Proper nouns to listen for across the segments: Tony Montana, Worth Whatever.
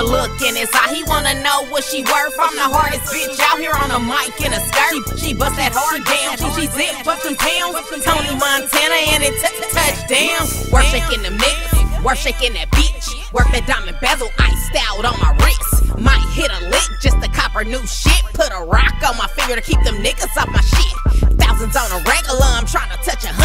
a look in his eye. He wanna know what she worth. I'm the hardest bitch out here on a mic in a skirt. She bust that hard down, she zip up some pounds. Tony Montana and it touchdown. Work shaking the mix, work shaking that bitch. Work that diamond bezel, iced out on my wrist. Might hit a lick just to cop her new shit. Put a rock on my finger to keep them niggas off my shit. Thousands on a regular, I'm trying to touch 100.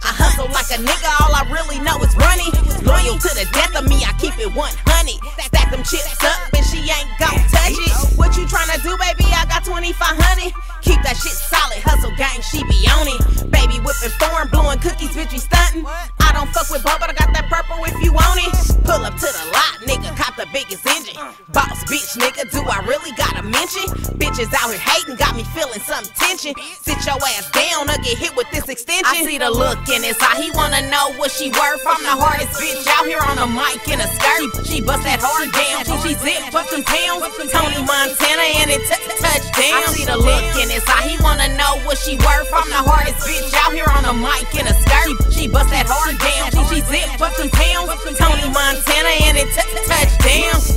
I hustle like a nigga, all I really know is running. Loyal to the death of me, I keep it 100. Stack them chips up and she ain't gon' touch it. What you tryna do, baby? I got 2,500. Keep that shit solid, hustle gang, she be on it. Baby whipping foreign, blowing cookies, bitch, we stuntin'. I don't fuck with ball, but I got that purple if you want it. Pull up to the lot, nigga, cop the biggest engine. Boss bitch, nigga, do I really gotta mention? Bitches out here hating, got me feeling some tension. Sit your ass down or get hit with this extension. I see the look in his eye, he wanna know what she worth. I'm the hardest bitch out here on a mic in a skirt. She bust that hard down, she zip up some pounds. Tony Montana and it touchdown. I see the look in his eye, he wanna know what she worth. I'm the hardest bitch out here on a mic in a skirt. She bust that hard down, she zip up some pounds. Tony Montana and it touchdown.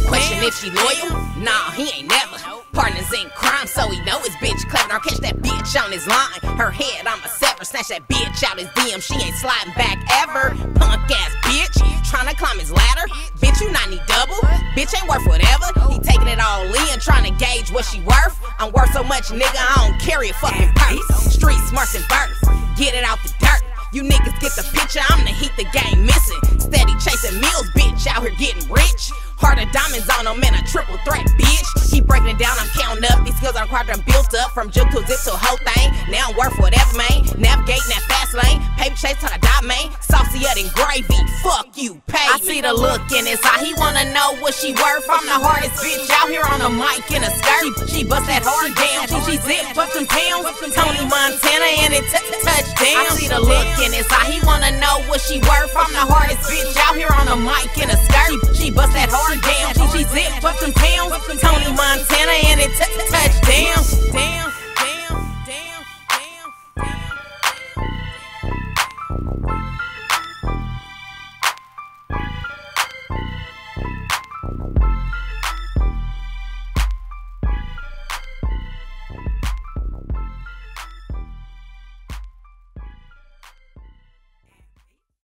Question if she loyal? Nah, he ain't never. Partners in crime, so he know his bitch clever. I'll catch that bitch on his line. Her head, I'ma sever. Snatch that bitch out his DM. She ain't sliding back ever. Punk ass bitch, tryna climb his ladder. Bitch, you 90 double. Bitch ain't worth whatever. He taking it all in, tryna gauge what she worth. I'm worth so much, nigga, I don't carry a fucking purse. Street smarts and birth. Get it out the dirt. You niggas get the picture, I'm the heat the game missing. Steady chasing meals, bitch, out here getting rich. Heart of diamonds on him and a triple threat, bitch. Keep breaking it down, I'm counting up. These skills are quadrant built up from jib to zip to whole thing. Now I'm worth whatever, man. Navigating that fast lane. Paper chase till I die, man. Saucier than gravy. Fuck you, pay me. I see the look in his eye. He wanna know what she worth. I'm the hardest bitch out here on a mic in a skirt. She bust that hard down. She zip up some pounds. Tony Montana and it touchdown. I see the look in his eye. He wanna know what she worth. I'm the hardest bitch out here on a mic in a skirt. She bust that hard down, she zipped up some pounds. Tony Montana and it touchdown.